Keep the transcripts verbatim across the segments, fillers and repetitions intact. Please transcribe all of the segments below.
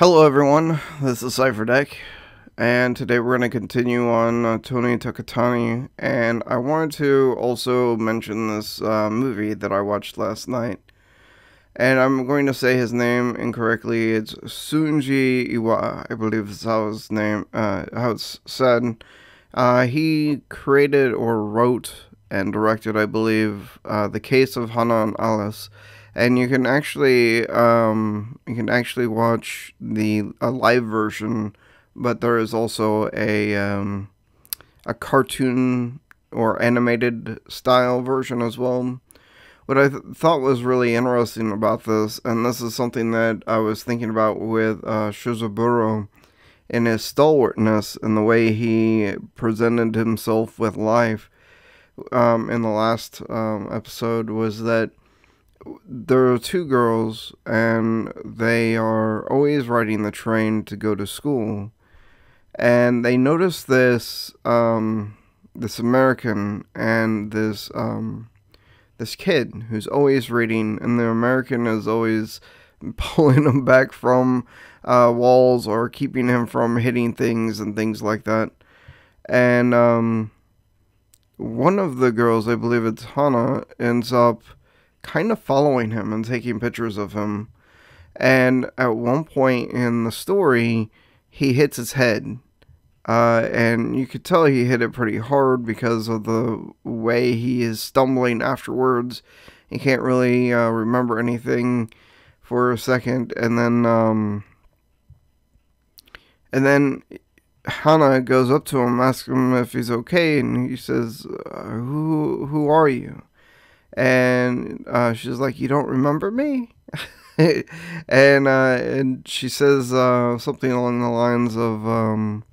Hello everyone, this is Cipher Deck, and today we're going to continue on uh, Tony Takitani, and I wanted to also mention this uh, movie that I watched last night, and I'm going to say his name incorrectly. It's Sunji Iwa, I believe is how his name, uh, how it's said. Uh, he created or wrote and directed, I believe, uh, The Case of Hana and Alice. And you can actually um, you can actually watch the a live version, but there is also a um, a cartoon or animated style version as well. What I th thought was really interesting about this, and this is something that I was thinking about with uh, Shōzaburō in his stalwartness and the way he presented himself with life um, in the last um, episode, was that there are two girls, and they are always riding the train to go to school. And they notice this um, this American and this um, this kid who's always reading, and the American is always pulling him back from uh, walls or keeping him from hitting things and things like that. And um, one of the girls, I believe it's Hana, ends up kind of following him and taking pictures of him. And at one point in the story, he hits his head. Uh, and you could tell he hit it pretty hard because of the way he is stumbling afterwards. He can't really uh, remember anything for a second. And then, um, and then Hana goes up to him, asks him if he's okay. And he says, uh, who, who are you? And uh, she's like, you don't remember me? and uh, and she says uh, something along the lines of, um,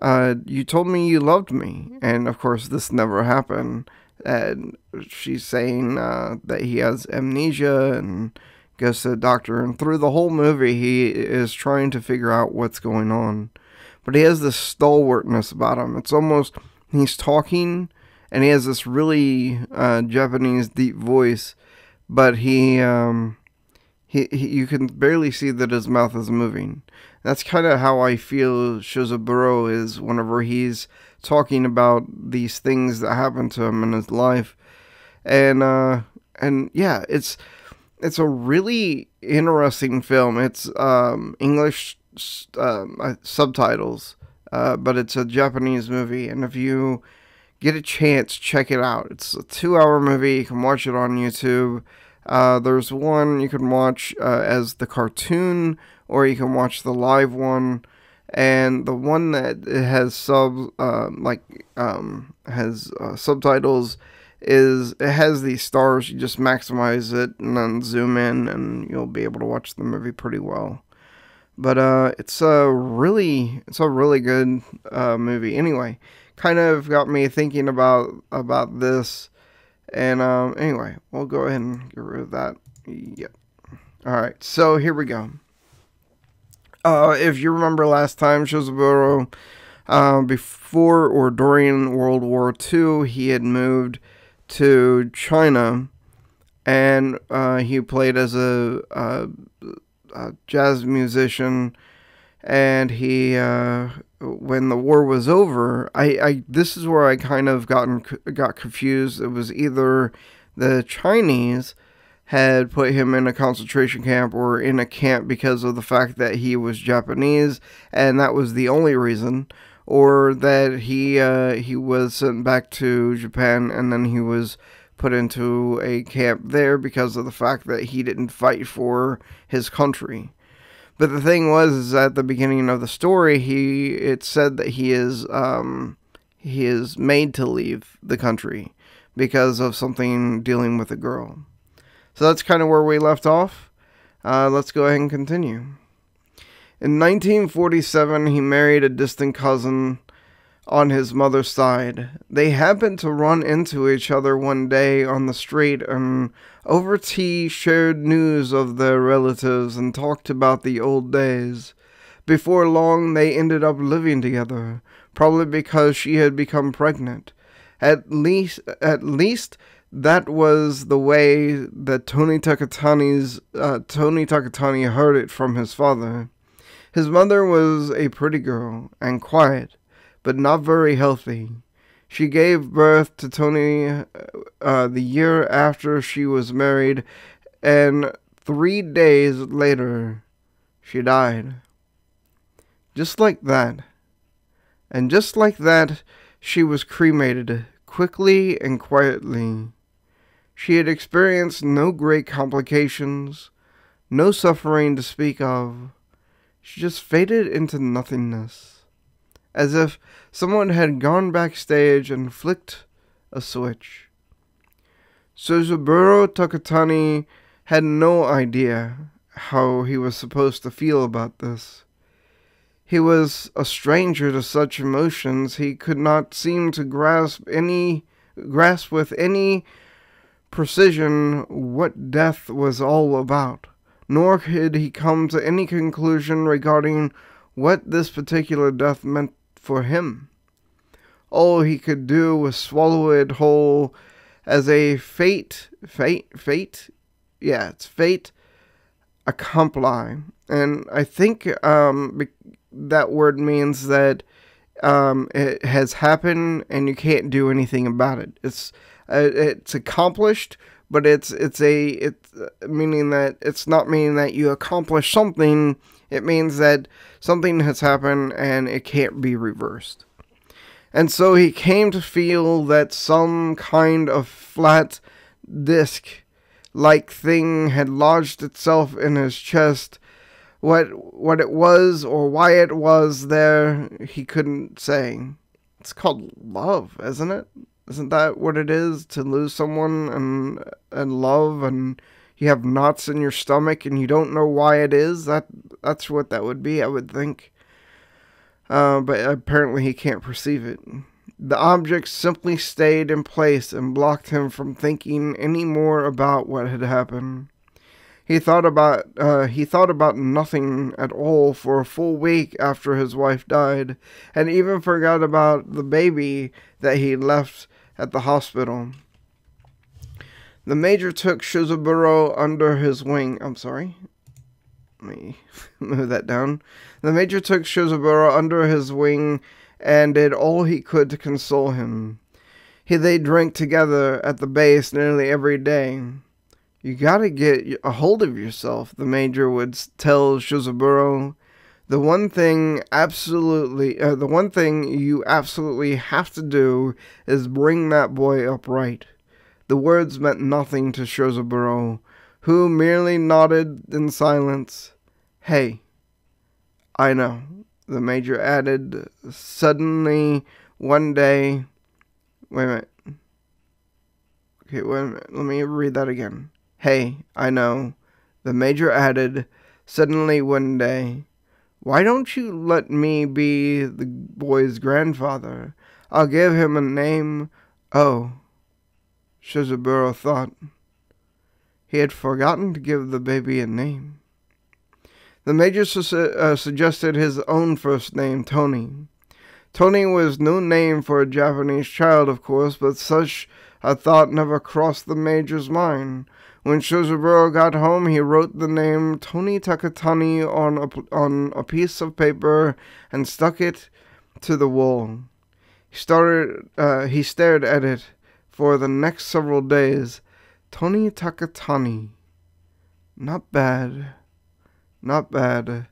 uh, you told me you loved me. And of course, this never happened. And she's saying uh, that he has amnesia and goes to the doctor. And through the whole movie, he is trying to figure out what's going on. But he has this stalwartness about him. It's almost, he's talking, and he has this really uh, Japanese deep voice, but he, um, he, he, you can barely see that his mouth is moving. That's kind of how I feel Shōzaburō is whenever he's talking about these things that happened to him in his life. And, uh, and yeah, it's, it's a really interesting film. It's, um, English, uh, subtitles, uh, but it's a Japanese movie. And if you get a chance, check it out. It's a two hour movie. You can watch it on YouTube. Uh, there's one you can watch uh, as the cartoon, or you can watch the live one. And the one that has sub, uh, like um, has uh, subtitles, is it has these stars. You just maximize it and then zoom in, and you'll be able to watch the movie pretty well. But uh, it's a really, it's a really good uh, movie. Anyway, kind of got me thinking about about this. And um, anyway, we'll go ahead and get rid of that. Yep. All right. So here we go. Uh, if you remember last time, Shōzaburō, uh, before or during World War Two, he had moved to China, and uh, he played as a, a, a jazz musician. And he, uh, when the war was over, I, I, this is where I kind of gotten, got confused. It was either the Chinese had put him in a concentration camp or in a camp because of the fact that he was Japanese, and that was the only reason, or that he, uh, he was sent back to Japan, and then he was put into a camp there because of the fact that he didn't fight for his country. But the thing was, is at the beginning of the story, he it said that he is um, he is made to leave the country because of something dealing with a girl. So that's kind of where we left off. Uh, let's go ahead and continue. In nineteen forty-seven, he married a distant cousin on his mother's side. They happened to run into each other one day on the street, and over tea shared news of their relatives and talked about the old days. Before long, they ended up living together, probably because she had become pregnant. At least, at least that was the way that Tony Takitani's uh, Tony Takitani heard it from his father. His mother was a pretty girl and quiet, but not very healthy. She gave birth to Tony uh, the year after she was married, and three days later, she died. Just like that. And just like that, she was cremated, quickly and quietly. She had experienced no great complications, no suffering to speak of. She just faded into nothingness, as if someone had gone backstage and flicked a switch. Shōzaburō Takitani had no idea how he was supposed to feel about this. He was a stranger to such emotions. He could not seem to grasp any grasp with any precision what death was all about, nor could he come to any conclusion regarding what this particular death meant for him. All he could do was swallow it whole as a fate, fate, fate, yeah, it's fate accompli. And I think um, that word means that um, it has happened and you can't do anything about it. It's uh, it's accomplished, but it's it's a it's meaning that it's not meaning that you accomplish something. It means that something has happened and it can't be reversed. And so he came to feel that some kind of flat disc-like thing had lodged itself in his chest. What, what it was or why it was there, he couldn't say. It's called love, isn't it? Isn't that what it is? To lose someone and and love, and you have knots in your stomach and you don't know why it is? That That's what that would be, I would think. Uh, but apparently he can't perceive it. The object simply stayed in place and blocked him from thinking any more about what had happened. He thought about uh, he thought about nothing at all for a full week after his wife died, and even forgot about the baby that he left at the hospital. The major took Shōzaburō under his wing. I'm sorry. Let me move that down. The major took Shōzaburō under his wing and did all he could to console him. He they drank together at the base nearly every day. "You gotta get a hold of yourself," the major would tell Shōzaburō. "The one thing absolutely, uh, the one thing you absolutely have to do is bring that boy upright." The words meant nothing to Shōzaburō, who merely nodded in silence. "Hey, I know," the major added suddenly one day. Wait a minute. Okay, wait a minute. Let me read that again. "Hey, I know," the major added suddenly one day. "Why don't you let me be the boy's grandfather? I'll give him a name." Oh, Shōzaburō thought. He had forgotten to give the baby a name. The major su uh, suggested his own first name, Tony. Tony was no name for a Japanese child, of course, but such a thought never crossed the major's mind. When Shōzaburō got home, he wrote the name Tony Takitani on a, on a piece of paper and stuck it to the wall. He, started, uh, he stared at it for the next several days. Tony Takitani. Not bad. Not bad.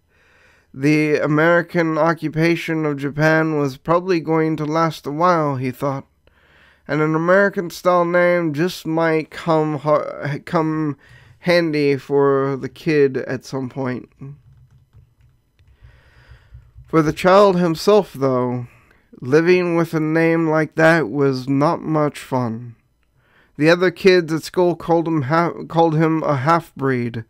The American occupation of Japan was probably going to last a while, he thought. And an American-style name just might come ha come handy for the kid at some point. For the child himself, though, living with a name like that was not much fun. The other kids at school called him ha called him a half-breed,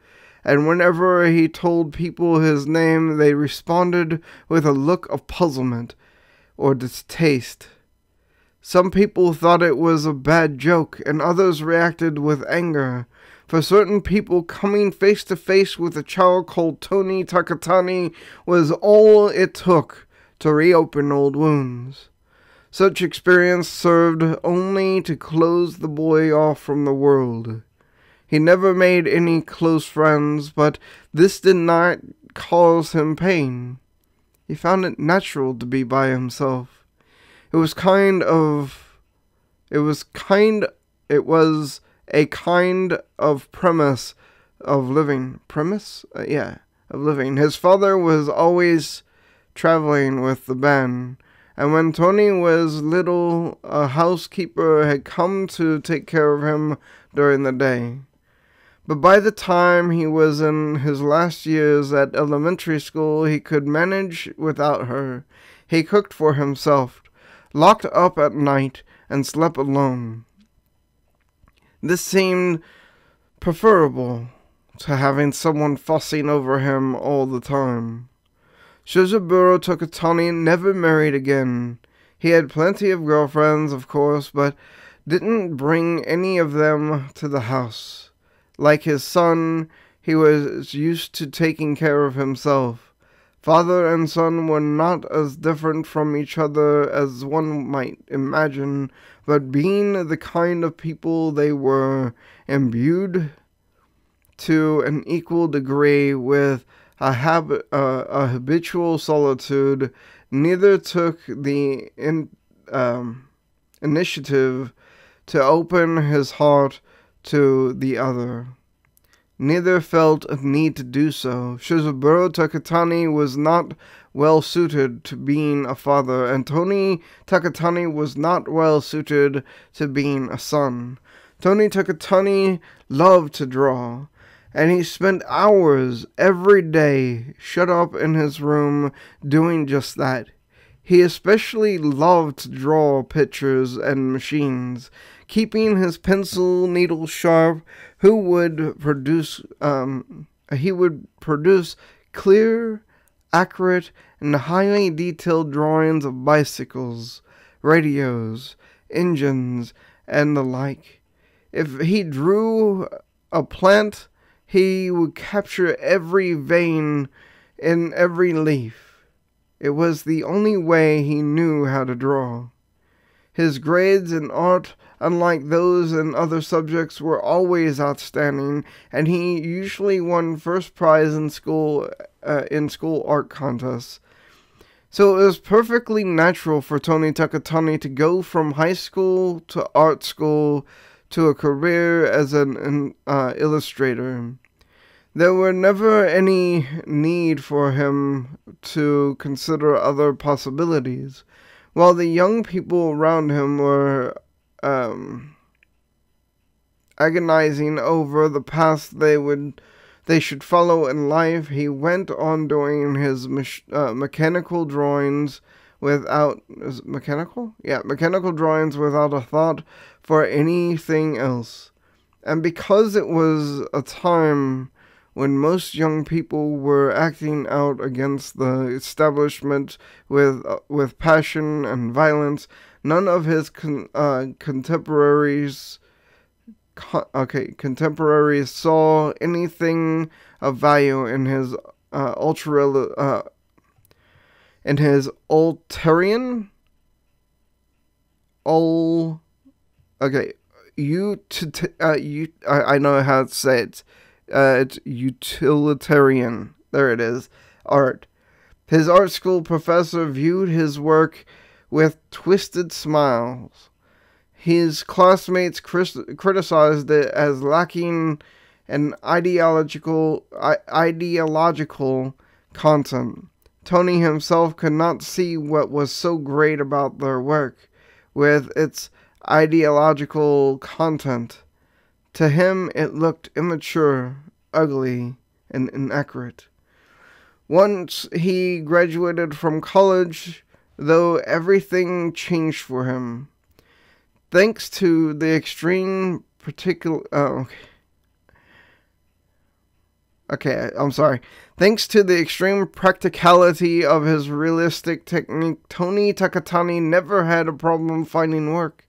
and whenever he told people his name, they responded with a look of puzzlement or distaste. Some people thought it was a bad joke, and others reacted with anger. For certain people, coming face to face with a child called Tony Takitani was all it took to reopen old wounds. Such experience served only to close the boy off from the world. He never made any close friends, but this did not caused him pain. He found it natural to be by himself. It was kind of... It was kind... It was a kind of premise of living. Premise? Uh, yeah, of living. His father was always traveling with the band. And when Tony was little, a housekeeper had come to take care of him during the day. But by the time he was in his last years at elementary school, he could manage without her. He cooked for himself, locked up at night, and slept alone. This seemed preferable to having someone fussing over him all the time. Shōzaburō Takitani never married again. He had plenty of girlfriends, of course, but didn't bring any of them to the house. Like his son, he was used to taking care of himself. Father and son were not as different from each other as one might imagine, but being the kind of people they were, imbued to an equal degree with A, hab uh, a habitual solitude, neither took the in um, initiative to open his heart to the other. Neither felt a need to do so. Shōzaburō Takitani was not well suited to being a father, and Tony Takitani was not well suited to being a son. Tony Takitani loved to draw, and he spent hours every day shut up in his room doing just that. He especially loved to draw pictures and machines, keeping his pencil needle sharp. Who would produce? Um, he would produce clear, accurate, and highly detailed drawings of bicycles, radios, engines, and the like. If he drew a plant, he would capture every vein in every leaf. It was the only way he knew how to draw. His grades in art, unlike those in other subjects, were always outstanding, and he usually won first prize in school uh, in school art contests. So it was perfectly natural for Tony Takitani to go from high school to art school to a career as an, an uh, illustrator. There were never any need for him to consider other possibilities. While the young people around him were um, agonizing over the path they would, they should follow in life, he went on doing his mach uh, mechanical drawings without is it mechanical, yeah, mechanical drawings without a thought for anything else. And because it was a time when most young people were acting out against the establishment with uh, with passion and violence, none of his con uh, contemporaries, co okay, contemporaries saw anything of value in his uh, ultra uh, in his ulterian, ul, okay, you uh, you I, I know how to say it. Uh, it's utilitarian, there it is, art. His art school professor viewed his work with twisted smiles. His classmates criticized it as lacking an ideological, I ideological content. Tony himself could not see what was so great about their work, with its ideological content. To him, it looked immature, ugly, and inaccurate. Once he graduated from college, though, everything changed for him. Thanks to the extreme particular... Oh, okay. okay, I'm sorry. Thanks to the extreme practicality of his realistic technique, Tony Takitani never had a problem finding work.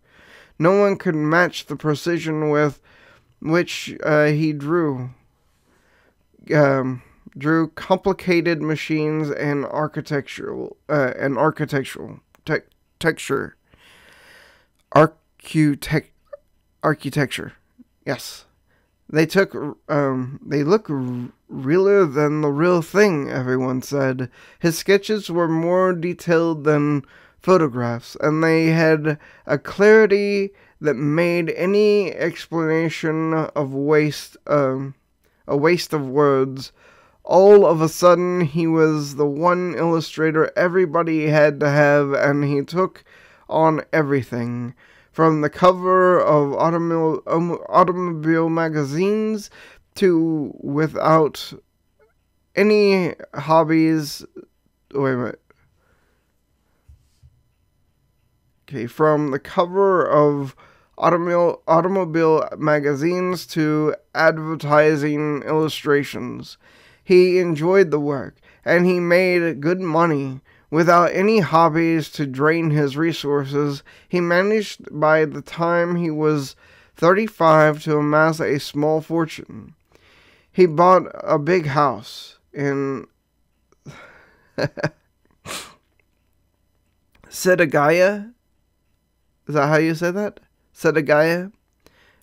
No one could match the precision with which uh, he drew, um, drew complicated machines and architectural, uh, and architectural te texture, Architect architecture. Yes, They took, um, they look realer than the real thing, everyone said. His sketches were more detailed than photographs, and they had a clarity that made any explanation of waste, um, a waste of words. All of a sudden, he was the one illustrator everybody had to have, and he took on everything. From the cover of automo um, automobile magazines to without any hobbies. Wait a minute. Okay, from the cover of automo automobile magazines to advertising illustrations. He enjoyed the work, and he made good money. Without any hobbies to drain his resources, he managed by the time he was thirty-five to amass a small fortune. He bought a big house in Setagaya. Is that how you say that? Setagaya,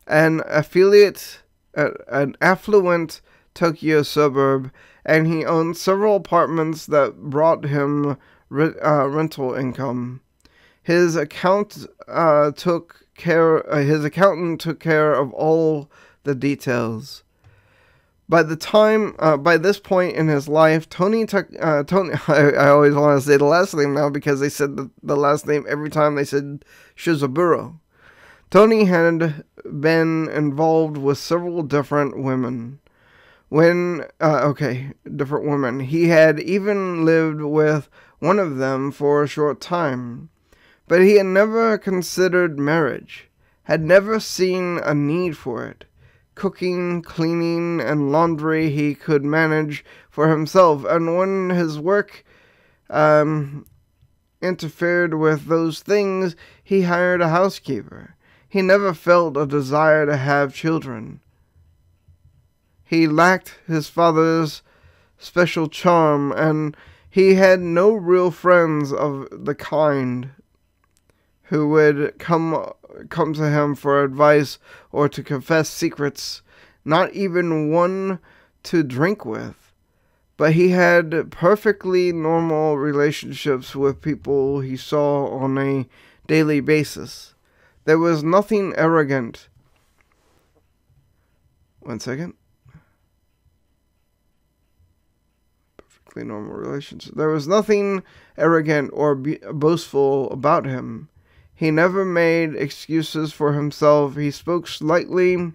an affiliate, uh, an affluent Tokyo suburb, and he owned several apartments that brought him Uh, rental income. His account uh, took care. Uh, his accountant took care of all the details. By the time, uh, by this point in his life, Tony took. Uh, Tony, I, I always want to say the last name now because they said the, the last name every time they said Shōzaburō. Tony had been involved with several different women. When uh, okay, different women. He had even lived with one of them for a short time, but he had never considered marriage, had never seen a need for it. Cooking, cleaning, and laundry he could manage for himself, and when his work um, interfered with those things, he hired a housekeeper. He never felt a desire to have children. He lacked his father's special charm, and he had no real friends of the kind who would come come to him for advice or to confess secrets, not even one to drink with. But he had perfectly normal relationships with people he saw on a daily basis. There was nothing arrogant. One second. Normal relations. There was nothing arrogant or boastful about him. He never made excuses for himself. He spoke slightly,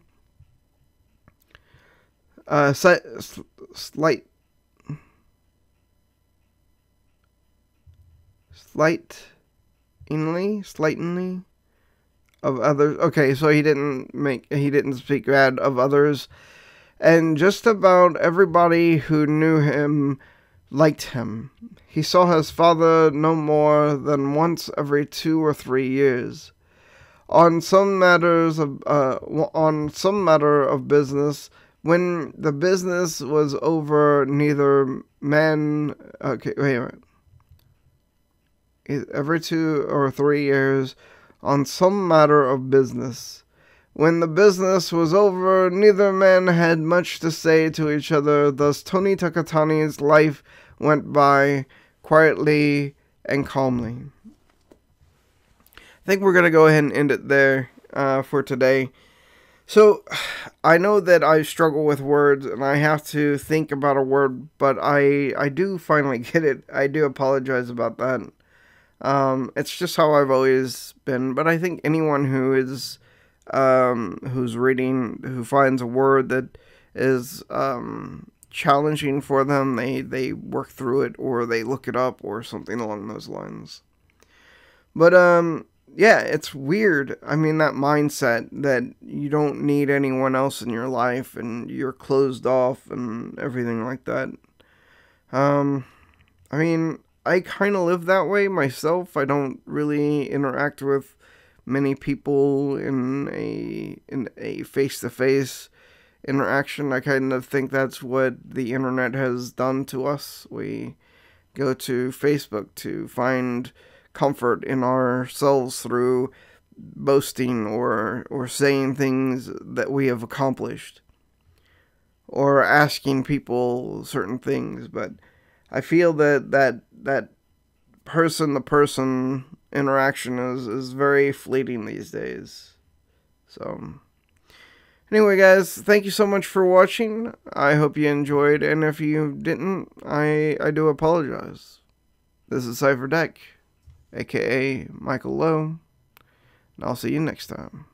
uh, si slight, slightingly, slightingly of others. Okay, so he didn't make he didn't speak bad of others, and just about everybody who knew him liked him. He saw his father no more than once every two or three years. On some matters of uh, on some matter of business, when the business was over, neither man. Okay, wait a minute. Every two or three years, on some matter of business, when the business was over, neither man had much to say to each other. Thus, Tony Takitani's life went by quietly and calmly. I think we're going to go ahead and end it there uh, for today. So, I know that I struggle with words and I have to think about a word, but I, I do finally get it. I do apologize about that. Um, it's just how I've always been, but I think anyone who is um who's reading who finds a word that is um challenging for them, they they work through it or they look it up or something along those lines. But um yeah, it's weird. I mean, that mindset that you don't need anyone else in your life and you're closed off and everything like that. um I mean, I kind of live that way myself. I don't really interact with many people in a in a face-to-face interaction. I kind of think that's what the internet has done to us. We go to Facebook to find comfort in ourselves through boasting or or saying things that we have accomplished. or asking people certain things, but I feel that that that person-to-person interaction is, is very fleeting these days. So anyway, guys, thank you so much for watching. I hope you enjoyed, and if you didn't, I, I do apologize. This is Cipher Deck, aka Michael Lowe, and I'll see you next time.